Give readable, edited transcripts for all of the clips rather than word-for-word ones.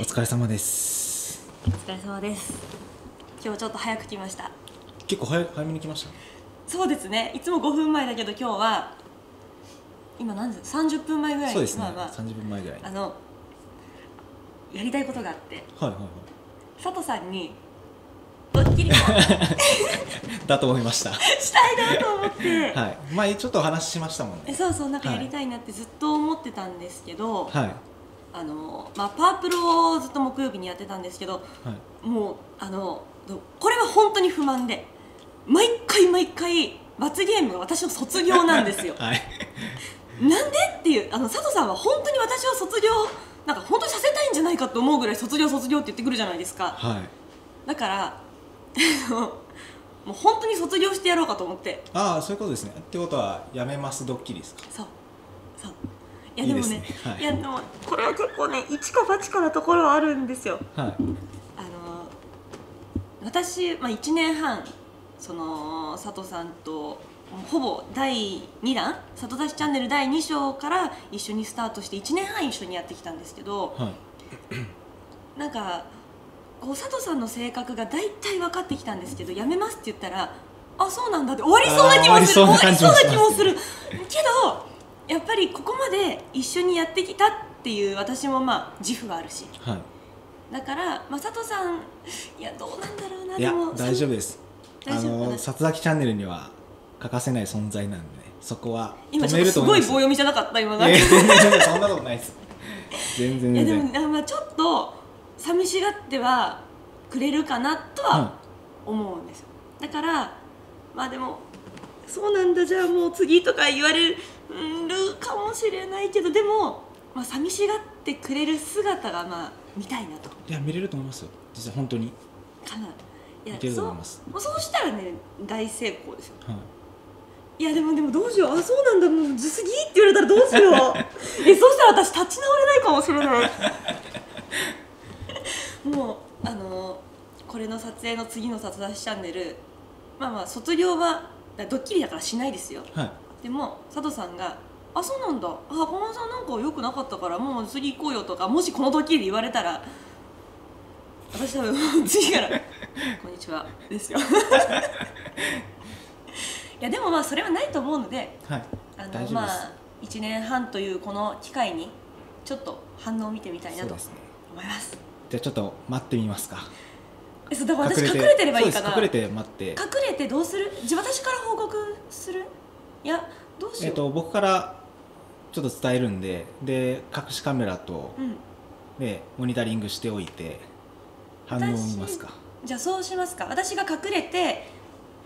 お疲れ様です。お疲れ様です。今日ちょっと早く来ました。結構早めに来ました。そうですね。いつも5分前だけど今日は今何時？30分前ぐらいに。そうですね。30分前ぐらいに。やりたいことがあって。はいはいはい。佐藤さんにドッキリだと思いました。したいなと思って。はい。前ちょっとお話ししましたもんね。そうそう、なんかやりたいなってずっと思ってたんですけど。はい。パワープロをずっと木曜日にやってたんですけど、はい、もうこれは本当に不満で毎回罰ゲームが私の卒業なんですよ、はい、なんでっていう佐藤さんは本当に私を卒業なんか本当にさせたいんじゃないかと思うぐらい卒業って言ってくるじゃないですか、はい、だからもう本当に卒業してやろうかと思って。ああ、そういうことですね。ってことはやめますドッキリですか？そういやでもね、いやでもこれは結構ね一か八かなところはあるんですよ。はい、私、1年半その佐藤さんとほぼ第2弾「佐藤出しチャンネル」第2章から一緒にスタートして1年半一緒にやってきたんですけど、はい、なんかこう佐藤さんの性格が大体分かってきたんですけど、やめますって言ったら「あ、そうなんだ」って終わりそうな気もする、終わりそうな気もするけど。やっぱりここまで一緒にやってきたっていう私も自負はあるし、はい、だから、佐藤さん、いやどうなんだろうな。いやでも大丈夫です。さつざきチャンネルには欠かせない存在なんで、そこは止めると思います。今ちょっとすごい棒読みじゃなかった？今なんかそんなことないです。全然。いやでもちょっと寂しがってはくれるかなとは思うんですよ、うん、だからでもそうなんだ、じゃあもう次とか言われるかもしれないけど、でも、寂しがってくれる姿が見たいなと。いや見れると思いますよ、実は本当にかな。いや見れると思います。そうしたらね大成功ですよ、はい、いやでもどうしよう、あそうなんだ、もうずすぎって言われたらどうしようそうしたら私立ち直れないかもしれないもうこれの撮影の次の「さつざしチャンネル」卒業はドッキリだからしないですよ、はい、でも佐藤さんが「あそうなんだ、このさんなんか良くなかったからもう次行こうよ」とか、もしこのドッキリで言われたら私多分次から「こんにちは」ですよいやでもそれはないと思うので、はい、1年半というこの機会にちょっと反応を見てみたいなと思います。じゃあちょっと待ってみますか。そうだから私隠れてればいいかな。隠れて待って。隠れてどうする？じゃあ私から報告する？いやどうしよう。僕からちょっと伝えるんで、隠しカメラと、うん、モニタリングしておいて反応を見ますか。じゃあそうしますか。私が隠れて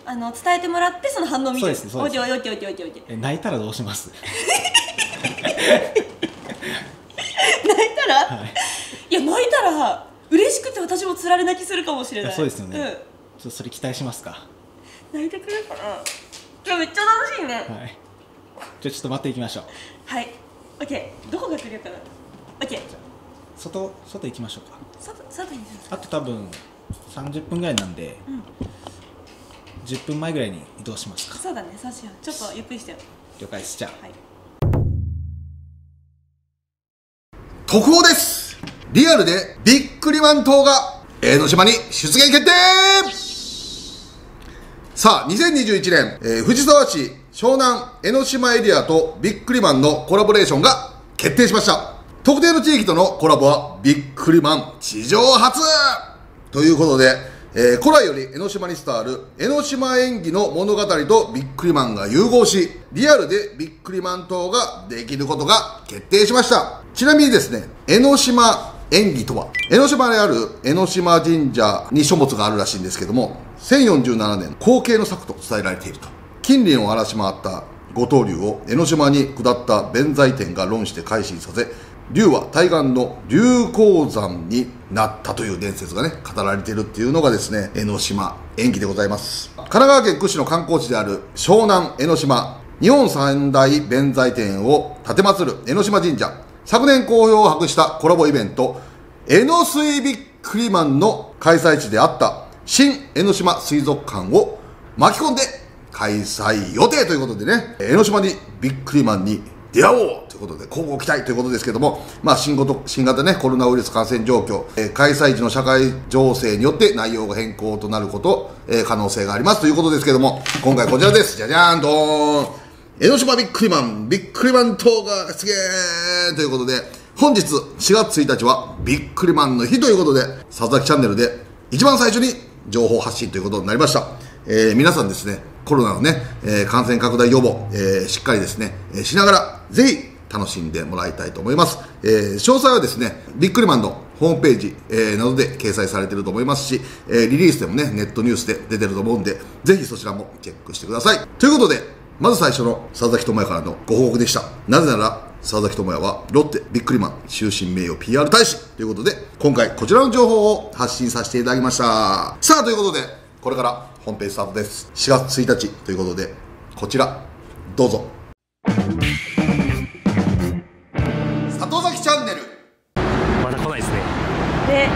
伝えてもらってその反応を見る。そうです。オッケー。泣いたらどうします？泣いたら？はい、いや泣いたら。嬉しくて私もつられ泣きするかもしれない。そうですよね、うん、ちょっとそれ期待しますか。泣いてくれるかな。今日めっちゃ楽しいね。はい。じゃあちょっと待っていきましょう。はい。OK。どこが来るかな。OK。外行きましょうか。外に行きますか。あと多分30分ぐらいなんで、うん、10分前ぐらいに移動しますか。そうだね。そうしよう。ちょっとゆっくりしてよ。了解です。じゃあ。はい、特報です。リアルでビックリマン島が江ノ島に出現決定。さあ2021年、藤沢市湘南江ノ島エリアとビックリマンのコラボレーションが決定しました。特定の地域とのコラボはビックリマン地上初ということで、古来より江ノ島に伝わる江ノ島演技の物語とビックリマンが融合し、リアルでビックリマン島ができることが決定しました。ちなみにですね、江ノ島演技とは、江ノ島にある江ノ島神社に書物があるらしいんですけども、1047年後継の作と伝えられていると。近隣を荒らし回った五島竜を江ノ島に下った弁財天が論して改心させ、竜は対岸の竜光山になったという伝説がね語られているっていうのがですね、江ノ島演技でございます。神奈川県屈指の観光地である湘南江ノ島、日本三大弁財天を建て祀る江ノ島神社、昨年好評を博したコラボイベント、江ノ水ビックリマンの開催地であった新江ノ島水族館を巻き込んで開催予定ということでね、江ノ島にビックリマンに出会おうとということで、交互期待ということですけども、新型、ね、コロナウイルス感染状況、開催時の社会情勢によって内容が変更となること、可能性がありますということですけども、今回こちらです。じゃじゃーんとーん、江ノ島ビックリマン、ビックリマン等がすげーということで、本日4月1日はビックリマンの日ということで、佐々木チャンネルで一番最初に情報発信ということになりました。皆さんですね、コロナのね、感染拡大予防、しっかりですね、しながら、ぜひ楽しんでもらいたいと思います。詳細はですね、ビックリマンのホームページ、などで掲載されていると思いますし、リリースでもね、ネットニュースで出てると思うんで、ぜひそちらもチェックしてください。ということで、まず最初の佐々木智也からのご報告でした。なぜなら、佐々木智也はロッテビックリマン終身名誉 PR 大使ということで、今回こちらの情報を発信させていただきました。さあ、ということで、これから本編スタートです。4月1日ということで、こちら、どうぞ。里崎チャンネル。まだ来ないですね。で、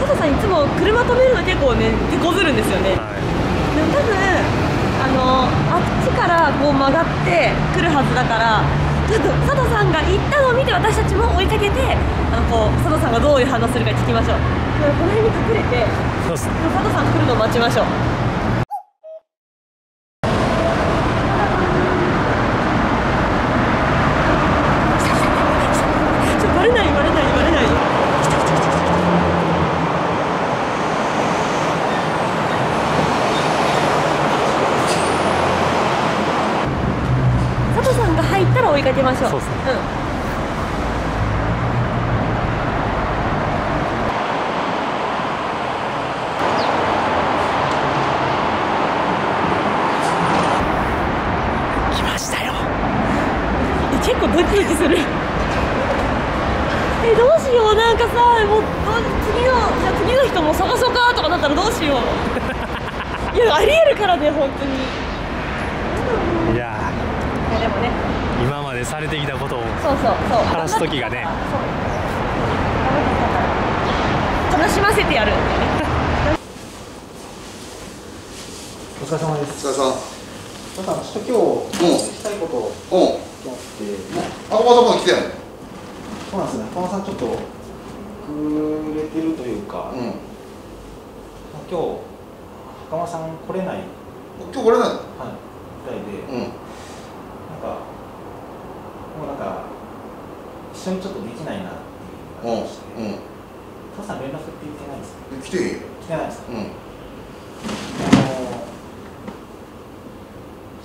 佐藤さんいつも車止めるの結構ね、手こずるんですよね。はい、でも多分あっちからこう曲がってくるはずだから、ちょっと佐藤さんが行ったのを見て私たちも追いかけて、佐藤さんがどういう反応するか聞きましょう。この辺に隠れて佐藤さん来るのを待ちましょう。ちょっとバレないよ。追いかけましょう。そうですね。来ましたよ。結構ドキドキする。どうしよう、なんかさ、もう次の人も探そうかとかなったらどうしよう。いや、ありえるからね、本当に。いやー。でもね。今までされてきたことを話す時がね、楽しませてやる。お疲れ様です。お疲れ様。佐藤さん、ちょっと今日したいことをやって、あ、来てやん。そうなんですね。佐藤さんちょっと遅れてるというか、今日袴さん来れない、みたいで、なんか一緒にちょっとできないなっていうのがありまして、父さん連絡って言ってないですか？来ていいよ。来てないですか？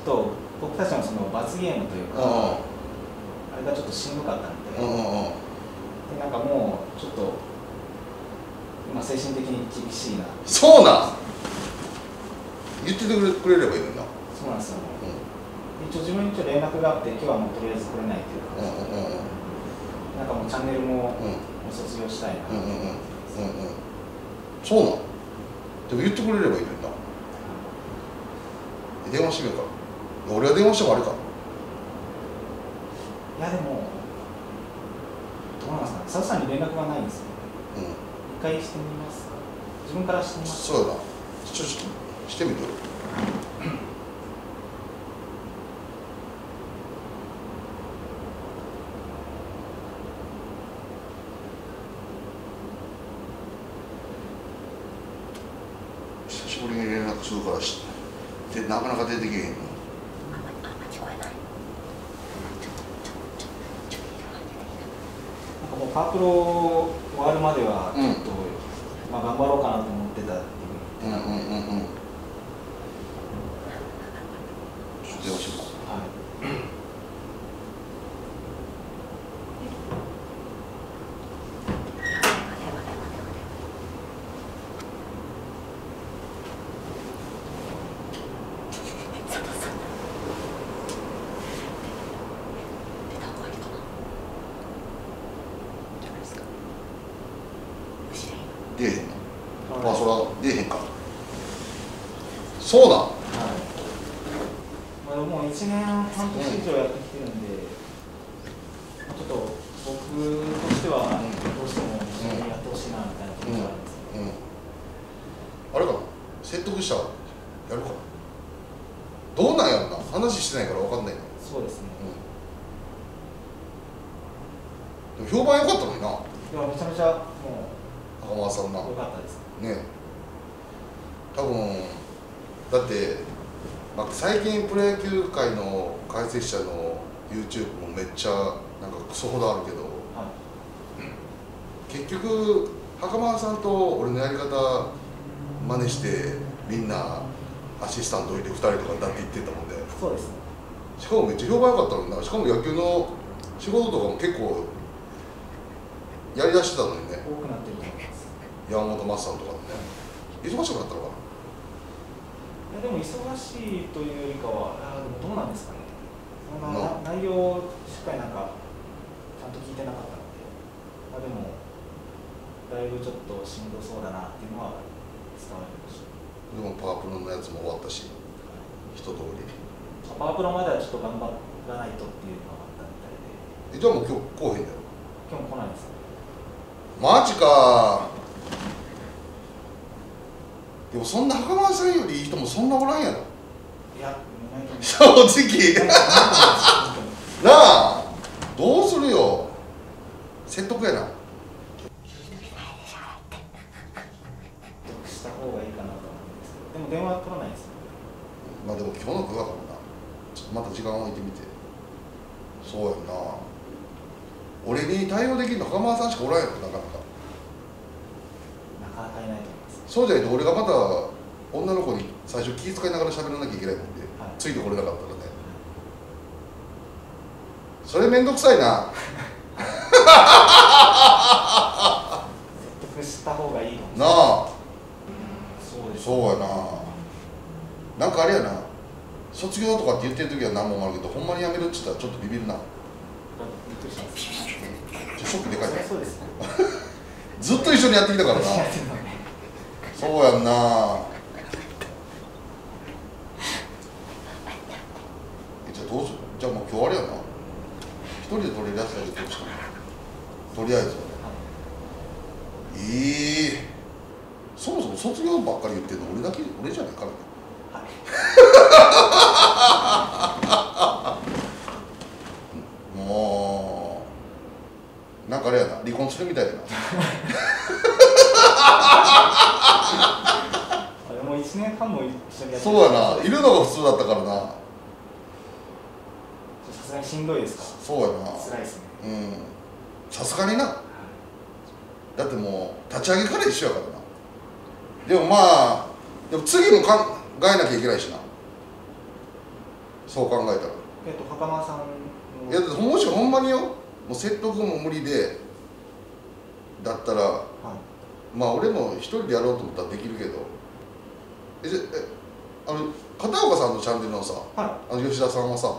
ちょっと僕たちのその罰ゲームというか、あれがちょっとしんどかったんで、なんかもうちょっと今精神的に厳しいな。そうなん。言っててくれればいいのにな。そうなんですよね。一応自分に連絡があって、今日はもうとりあえず来れないっていう感じで、なんかもうチャンネルも卒業したいな。そうなの。でも言ってくれればいいのにな。電話してみようか。俺が電話してもあれか。いや、でもどうなんですかね、佐藤さんに連絡がないんですよね。一回してみますか。自分からしてみます。そうだな、ちょっとしてみる。そうからしてなかなか出てけへんの。あんま聞こえない。なんかもうパープロ終わるまではちょっと、頑張ろうかなと思ってたっていう。ちょっと電話しようか。そうだ。はい。もう1年半年以上やってきてるんで、ちょっと僕としてはどうしても一緒にやってほしいなみたいなところがあるんですけど、あれかな、説得したらやるかな。どうなんやろな、話してないから分かんないな。そうですね。でも評判良かったのにな。いや、めちゃめちゃもう高松さんな良かったですね。多分だって、まあ、最近プロ野球界の解説者の YouTube もめっちゃなんかクソほどあるけど、はい、結局袴田さんと俺のやり方真似してみんなアシスタントいて2人とかだって言ってたもんで。そうですね。しかもめっちゃ評判良かったのにな。しかも野球の仕事とかも結構やりだしてたのにね。多くなってると思います。山本真さんとかでね。忙しくなったのかな。いやでも忙しいというよりかは、でもどうなんですかね、そんな内容をしっかりなんかちゃんと聞いてなかったので、まあ、でもだいぶちょっとしんどそうだなっていうのは伝わりました。でもパワープロのやつも終わったし、一通り。パワープロまではちょっと頑張らないとっていうのがあったみたいで。じゃあもう今日来へんだよ。今日も来ないですね。マジか。でもそんな袴田さんよりいい人もそんなおらんやろ。いや、正直なあ、どうするよ。説得やな。電話取らないですよ。まあでも今日の9月だもんな。ちょっとまた時間を置いてみて。そうやんな。俺に対応できる袴田さんしかおらんやろ、なかなか。なかなかいないと思います。そうじゃないと俺がまた女の子に最初気遣いながら喋らなきゃいけないもんで、はい、ついてこれなかったらね。それめんどくさいな。説得した方がいいのなあ。そうやな。なんかあれやな、卒業とかって言ってる時は何もあるけど、ほんまに辞めるって言ったらちょっとビビるな。びっくりします。ショックでかいね。そうですね。ずっと一緒にやってきたからな。そうやんな。じゃあどうする？じゃあもう今日あれやな。一人で取り出したりどうしたの？とりあえず。いい。そもそも卒業ばっかり言ってるの俺だけ、俺じゃないからね。はい、もうなんかあれやな、離婚するみたいやな。あれもう1年半も一緒にやってる。そうやな、いるのが普通だったからな。さすがにしんどいですか。そうやな、辛いですね。うん、さすがにな。だってもう立ち上げから一緒やからな。でもまあ、でも次も考えなきゃいけないしな、そう考えたら。袴田さんのいや、もしほんまによ、もう説得も無理でだったら、はい、まあ俺も一人でやろうと思ったらできるけど、片岡さんのチャンネルのさ、はい、吉田さんはさ、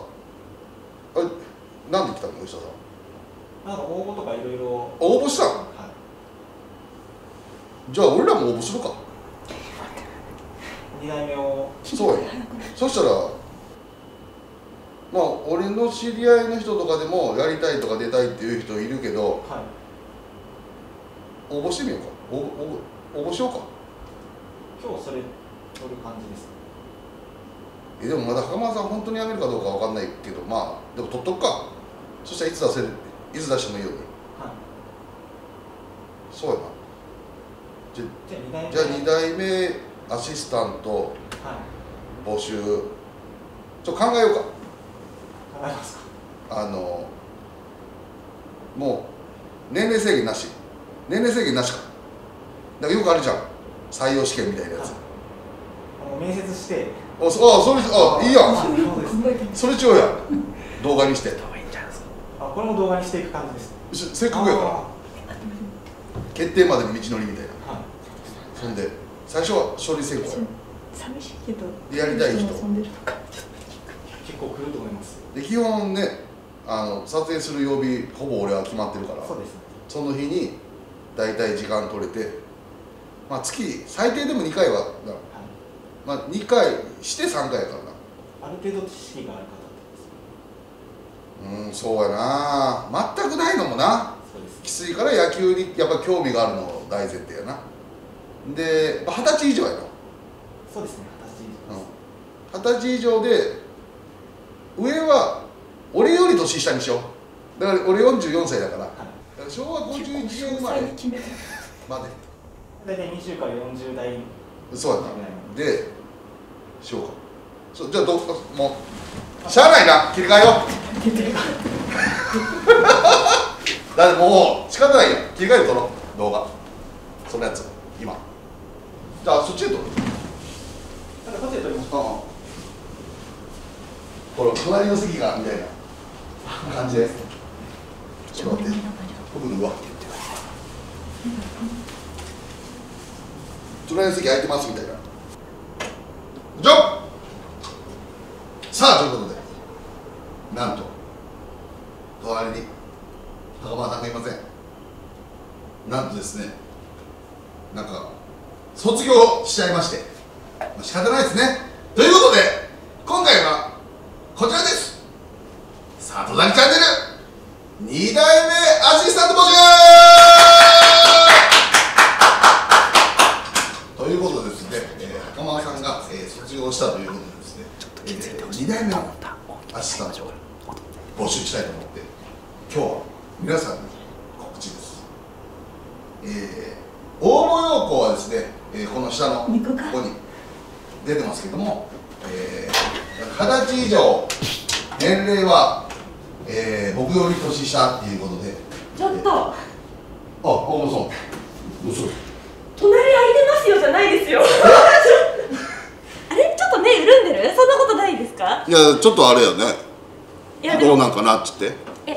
あれなんで来たの吉田さん。なんか応募とかいろいろ。応募したの。はい、じゃあ俺らも応募するか。2代目を。そうや。そしたらまあ俺の知り合いの人とかでもやりたいとか出たいっていう人いるけど、はい、応募してみようか。応募しようか。今日それ取る感じです。でもまだ袴田さん本当に辞めるかどうかわかんないけど、まあでも取っとくか。そしたらいつ出してもいいように。はい、そうやな。じゃあ2代目アシスタント募集、はい、ちょっと考えようか。考えますか。もう年齢制限なし。年齢制限なしか。だからよくあるじゃん、採用試験みたいなやつ。面接して。あ、それいいやん。それちょうや動画にして。あ、これも動画にしていく感じです。せっかくやから決定までの道のりみたいな。そんで最初は書類選考寂しいけどでやりたい人結構来ると思います。で基本ね、撮影する曜日ほぼ俺は決まってるから、 そうですね、その日に大体時間取れて、まあ、月最低でも2回はな、はい、まあ2回して3回やからな。ある程度知識がある方ってことですか。うん、そうやな。全くないのもな。そうですね、きついから野球にやっぱ興味があるの大前提やな。で、まあ、20歳以上やな。そうですね、20歳以上です。20歳以上で上は俺より年下にしよう。だから俺44歳だから、はい、昭和51年生まれまで大体20から40代。そうやったでしょうか。じゃあどうもうしゃあないな、切り替えようだってもう仕方ないや、切り替えるとの動画そのやつ今じゃあそっちで撮る。なんかこっちで撮りました。これ隣の席がみたいな感じでちょっと待って、僕のうわって言って隣の席空いてますみたいな。じゃあさあということでなんと隣に高間さんがいません。なんとですね、なんか卒業しちゃいまして、仕方ないですね。ということで今回はこちらです。里崎チャンネル2代目アシスタント募集ということでですね、袴田さんが卒業したということでですね、2代目のアシスタントを募集したいと思って今日は皆さんに告知です。応募要項はですね、この下のここに出てますけども、20歳以上、年齢は、僕より年下っていうことで、ちょっと、あ、大野さん、どうする？隣空いてますよじゃないですよ。あれちょっと目潤んでる？そんなことないですか？いやちょっとあれよね。いやどうなんかなっつって。今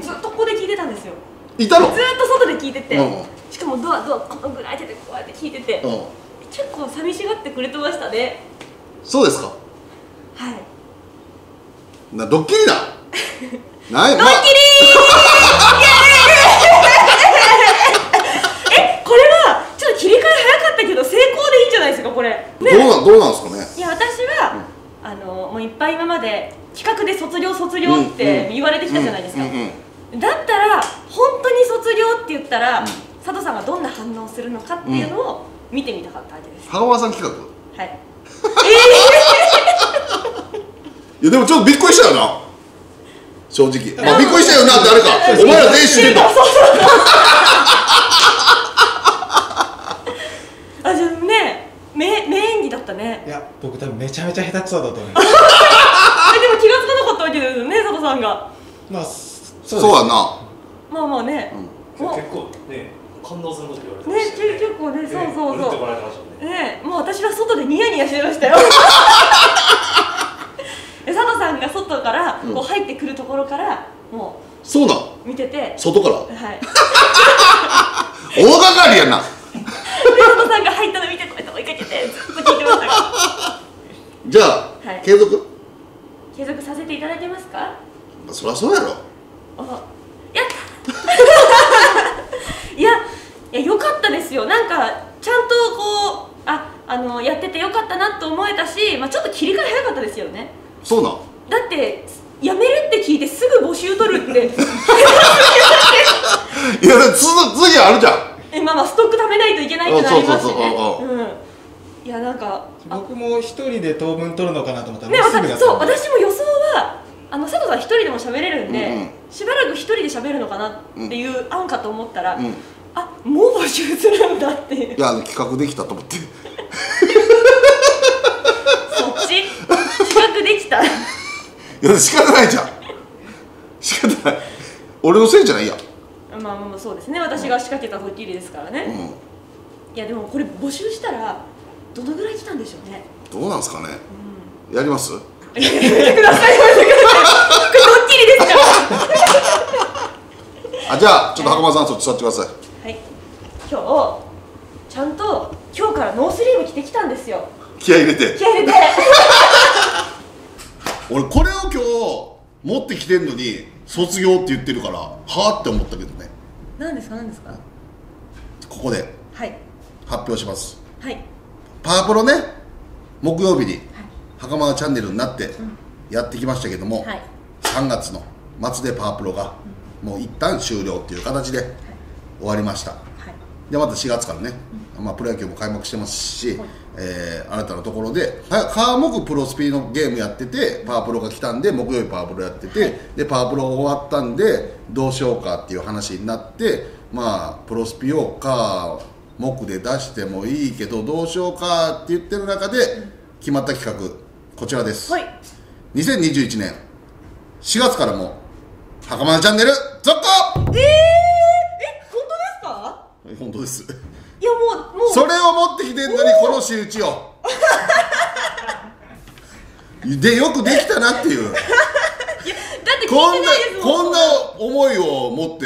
ずっとここで聞いてたんですよ。いたの？ずっと外で聞いてて、うん、しかもドアこのぐらいでこうやって聞いてて。うん結構寂しがってくれてましたね。そうですか。はい。ドッキリだ。ない。ドッキリー。これはちょっと切り替え早かったけど成功でいいんじゃないですかこれ。ね、どうなんですかね。いや私は、うん、もういっぱい今まで企画で卒業って言われてきたじゃないですか。だったら本当に卒業って言ったら、うん、佐藤さんがどんな反応するのかっていうのを。うん見てみたかったわけです。羽川さん企画。はい。いやでもちょっとびっくりしたよな。正直。まあびっくりしたよなってあれか。お前ら全員知ってた。あじゃあね、名演技だったね。いや僕多分めちゃめちゃ下手くそだと思います。でも気が付かなかったわけですよね、佐藤さんが。まあそうやな。まあまあね。結構ね。感動すること言われてましたね。結構ね、そうね、もう私は外でニヤニヤしてましたよ。佐藤さんが外からこう入ってくるところからもうそうだ見てて外からはい大掛かりやな。佐藤さんが入ったの見てこうやって追いかけてずっと聞いてましたが。じゃあ継続させていただけますか。そりゃそうやろ。やった。いや良かったですよ。なんかちゃんとこうやってて良かったなと思えたし、まあちょっと切り替え早かったですよね。そうなん。だって辞めるって聞いてすぐ募集取るって。いや次あるじゃん。まあストック貯めないといけないってなりますしね。いやなんか僕も一人で当分取るのかなと思ったらすぐだった。そう私も予想は佐藤さん一人でも喋れるんで。うんうんしばらく一人で喋るのかなっていう案かと思ったら、うん、あもう募集するんだっていう。いや企画できたと思って。そっち企画できた。いや仕方ないじゃん。仕方ない。俺のせいじゃないや。まあまあそうですね。私が仕掛けたドッキリですからね。うん、いやでもこれ募集したらどのぐらい来たんでしょうね。どうなんですかね。うん、やります？やってください。これドッキリですから。じゃあちょっと袴田さんそっち座ってください。はい今日ちゃんと今日からノースリーブ着てきたんですよ。気合入れて俺これを今日持ってきてんのに卒業って言ってるからはあって思ったけどね。何ですかここで発表します。はいパワプロね木曜日に袴田チャンネルになってやってきましたけども、はい、3月の末でパワプロが、うんもう一旦終了っていう形で終わりました。でまた4月からね、まあ、プロ野球も開幕してますし、はい、新たなところで川木プロスピのゲームやっててパワープロが来たんで木曜日パワープロやってて、はい、でパワープロ終わったんでどうしようかっていう話になって、まあ、プロスピを川木で出してもいいけどどうしようかって言ってる中で決まった企画こちらです、はい、2021年4月からも袴田チャンネル続行。本当です。いやもうそれを持ってきてんのにこの仕打ちをでよくできたなっていういやだって聞いてないですもん。こんな思いを持って、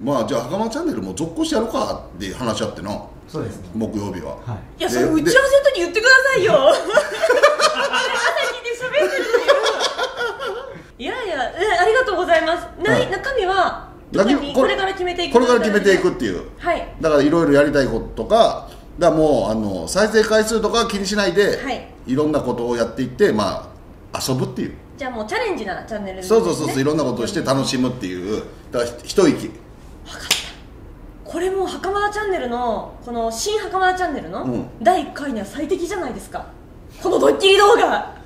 まあじゃあ袴田チャンネルも続行してやろうかって話し合ってな。そうですね、木曜日は、はい、いやそれ打ち合わせの時に言ってくださいよ朝聞いて喋ってるのよいやいやありがとうございます、はい、中身はこれから決めていくっていう、はい、だからいろいろやりたいこととかだからもう再生回数とか気にしないで、はい、いろんなことをやっていって、まあ、遊ぶっていう。じゃあもうチャレンジなチャンネル、ね、そういろんなことをして楽しむっていう。だから一息。分かった。これも袴田チャンネルのこの新袴田チャンネルの、うん、第1回には最適じゃないですかこのドッキリ動画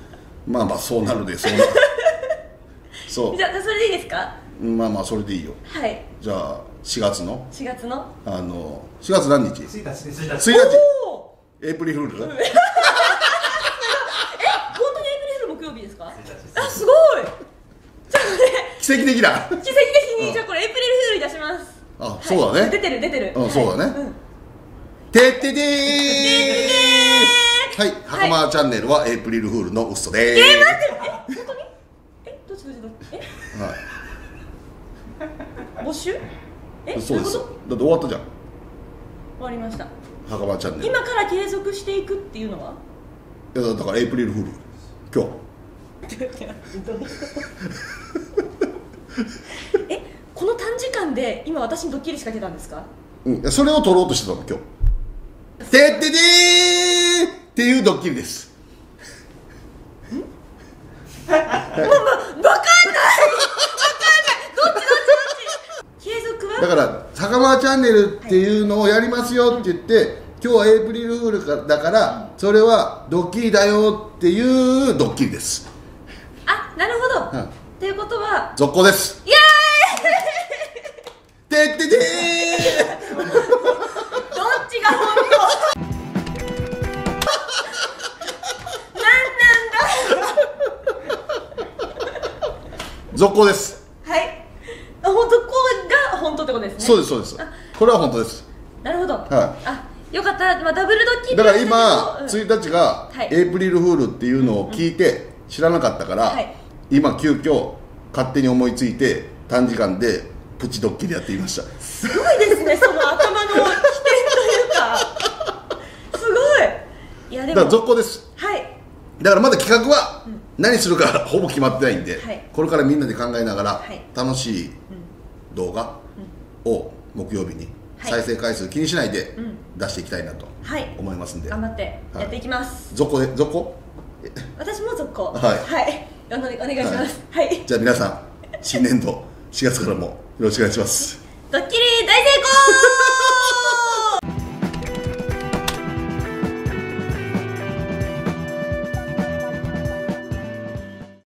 まあまあそうなるでそうなるそうじゃあそれでいいですか。まあまあそれでいいよ。はい、じゃあ4月の4月何日？1日。エイプリルフール？え、本当にエイプリルフール木曜日ですか？あ、すごい。じゃあね、奇跡的だ。奇跡的にじゃあこれエイプリルフールに出します。あ、そうだね。出てる。うん、そうだね。てってでーはい、袴田チャンネルはエイプリルフールの嘘でーす。待って、本当に？え、どっちえ？はい、募集？え、そうです。だって終わったじゃん。終わりました。袴田チャンネル。今から継続していくっていうのは？いやだからエイプリルフール。今日。え、この短時間で今私にドッキリ仕掛けたんですか？うん。それを撮ろうとしてたの今日。てってでーっていうドッキリです。ん？まあまあ分かんない。だから袴田チャンネルっていうのをやりますよって言って、はい、今日はエイプリルフールだからそれはドッキリだよっていうドッキリです。あ、なるほど、うん、っていうことは続行です。イエーイてってでーどっちが本当なんなんだ続行です。そうですそうです。これは本当です。なるほど。はい。あ、よかった。まあダブルドッキリだから今1日がエイプリルフールっていうのを聞いて知らなかったから、今急遽勝手に思いついて短時間でプチドッキリやっていました。すごいですね。その頭の起点というか、すごい。いやでも。だから続行です。はい。だからまだ企画は何するかほぼ決まってないんで、これからみんなで考えながら楽しい動画を木曜日に再生回数気にしないで出していきたいなと思いますんで、頑張ってやっていきます。続行で、続行、私も続行、はい、お願いします。はい、じゃあ皆さん新年度4月からもよろしくお願いします。ドッキリ